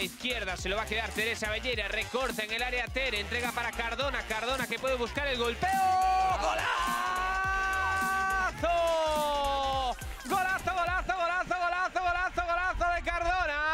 la izquierda, se lo va a quedar Teresa Bellera, recorta en el área Tere, entrega para Cardona, Cardona que puede buscar el golpeo. ¡Golazo! ¡Golazo, golazo, golazo, golazo, golazo, golazo de Cardona!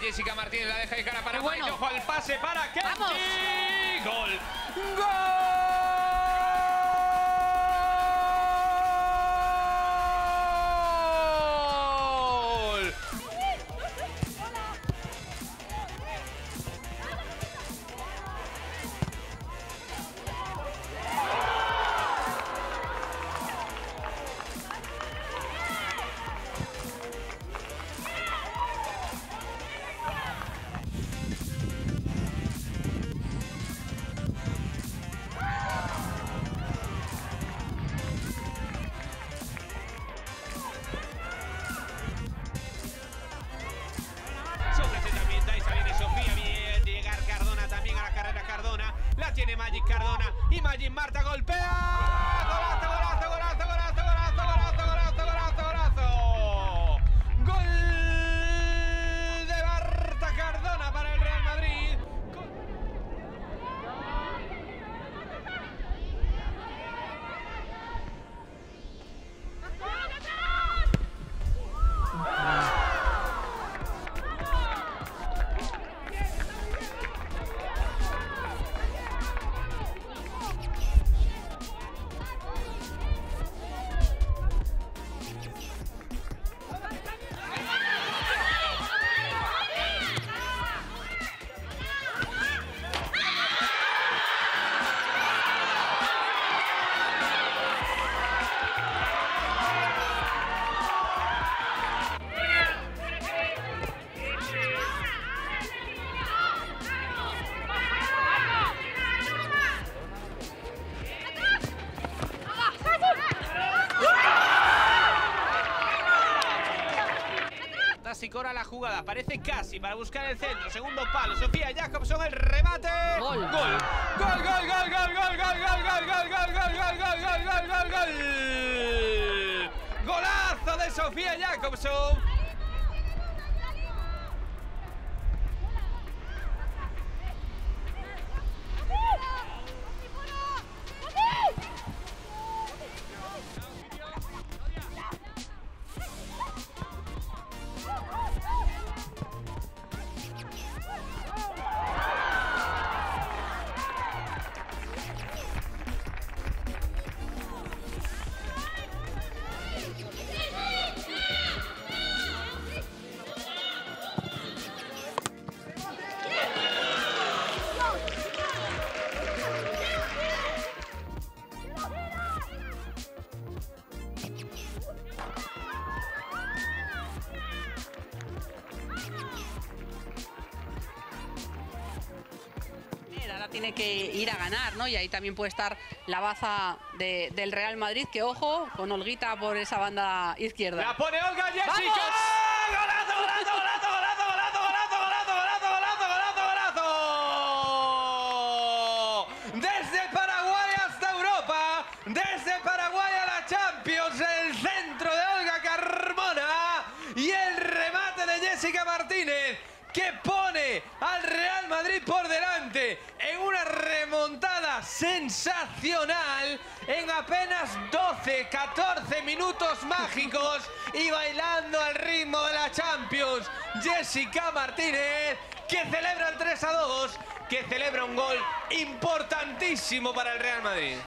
Jessica Martínez la deja de cara para Paraguay. Bueno. Ojo al pase para Kaci. ¡Gol! ¡Gol! Tiene Magic Cardona y Magic Marta golpea. ¡Golazo, golazo, golazo, golazo, golazo, golazo, golazo, golazo! ¡Gol de Marta Cardona para el Real Madrid! Ahora la jugada, aparece Kaci para buscar el centro, segundo palo, Sofía Jakobsson, el remate, gol, gol, gol, gol, gol, gol, gol, gol, gol, gol, gol, gol, gol, gol, gol, gol, gol, gol, golazo de Sofía Jakobsson. Tiene que ir a ganar, ¿no? Y ahí también puede estar la baza del Real Madrid, que ojo, con Olguita por esa banda izquierda. ¡La pone Olga, Jessica! ¡Vamos! ¡Golazo, golazo, golazo, golazo, golazo, golazo, golazo, golazo, golazo, golazo! Desde Paraguay hasta Europa, desde Paraguay a la Champions, el centro de Olga Carmona y el remate de Jessica Martínez, que pone al Real Madrid por delante en una remontada sensacional en apenas 12, 14 minutos mágicos y bailando al ritmo de la Champions. Jessica Martínez, que celebra el 3-2, que celebra un gol importantísimo para el Real Madrid.